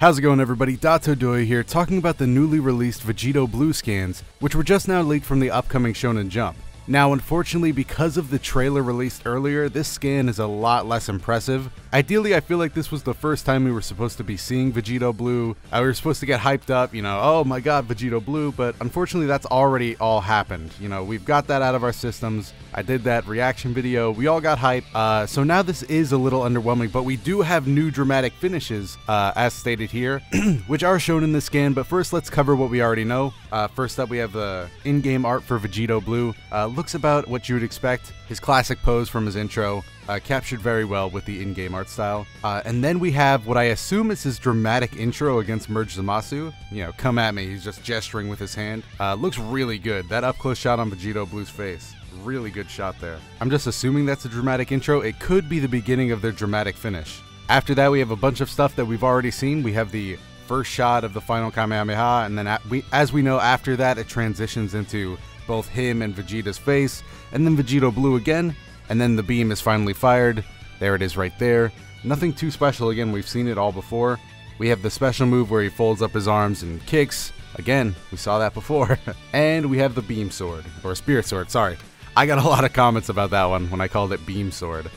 How's it going, everybody? DotoDoya here, talking about the newly released Vegito Blue scans, which were just now leaked from the upcoming Shonen Jump. Now, unfortunately, because of the trailer released earlier, this scan is a lot less impressive. Ideally, I feel like this was the first time we were supposed to be seeing Vegito Blue. We were supposed to get hyped up, you know, oh my god, Vegito Blue, but unfortunately that's already all happened. You know, we've got that out of our systems. I did that reaction video, we all got hyped, so now this is a little underwhelming, but we do have new dramatic finishes, as stated here, which are shown in the scan, but first let's cover what we already know. First up, we have the in-game art for Vegito Blue. Looks about what you would expect, his classic pose from his intro. Captured very well with the in-game art style. And then we have what I assume is his dramatic intro against Merged Zamasu. You know, come at me, he's just gesturing with his hand. Looks really good, that up-close shot on Vegito Blue's face. Really good shot there. I'm just assuming that's a dramatic intro. It could be the beginning of their dramatic finish. After that, we have a bunch of stuff that we've already seen. We have the first shot of the final Kamehameha, and then as we know, after that, it transitions into both him and Vegeta's face, and then Vegito Blue again. And then the beam is finally fired. There it is right there. Nothing too special. Again, we've seen it all before. We have the special move where he folds up his arms and kicks. Again, we saw that before. And we have the beam sword, or spirit sword, sorry. I got a lot of comments about that one when I called it beam sword.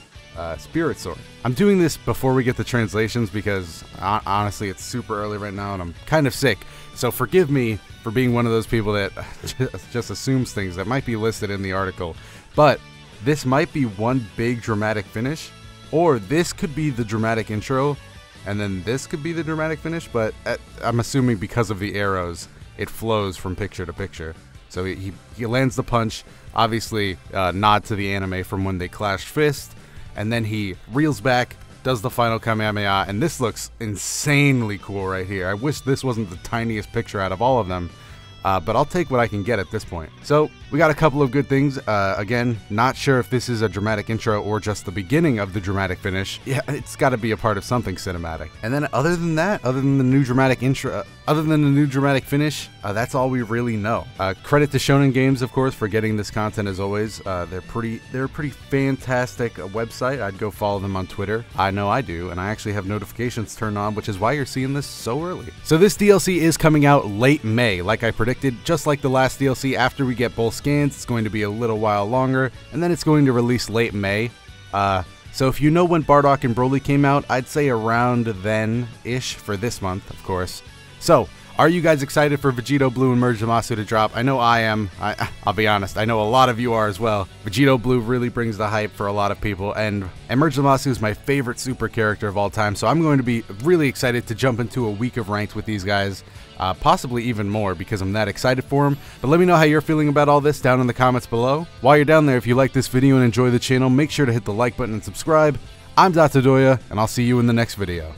Spirit sword. I'm doing this before we get the translations because honestly, it's super early right now and I'm kind of sick. So forgive me for being one of those people that just assumes things that might be listed in the article. But this might be one big dramatic finish, or this could be the dramatic intro, and then this could be the dramatic finish, but I'm assuming because of the arrows, it flows from picture to picture. So he lands the punch, obviously nod to the anime from when they clashed fist, and then he reels back, does the final Kamehameha, and this looks insanely cool right here. I wish this wasn't the tiniest picture out of all of them. But I'll take what I can get at this point. So we got a couple of good things. Again, not sure if this is a dramatic intro or just the beginning of the dramatic finish. Yeah, it's got to be a part of something cinematic. And then other than that, other than the new dramatic intro, other than the new dramatic finish, that's all we really know. Credit to Shonen Games, of course, for getting this content as always. They're a pretty fantastic website. I'd go follow them on Twitter. I know I do, and I actually have notifications turned on, which is why you're seeing this so early. So this DLC is coming out late May, like I predicted. Just like the last DLC, after we get both scans, it's going to be a little while longer, and then it's going to release late May. So if you know when Bardock and Broly came out, I'd say around then-ish for this month, of course. So, are you guys excited for Vegito Blue and Merged Zamasu to drop? I know I am. I'll be honest, I know a lot of you are as well. Vegito Blue really brings the hype for a lot of people, and Merged Zamasu is my favorite super character of all time, so I'm going to be really excited to jump into a week of ranked with these guys. Possibly even more because I'm that excited for them. But let me know how you're feeling about all this down in the comments below. While you're down there, if you like this video and enjoy the channel, make sure to hit the like button and subscribe. I'm DotoDoya, and I'll see you in the next video.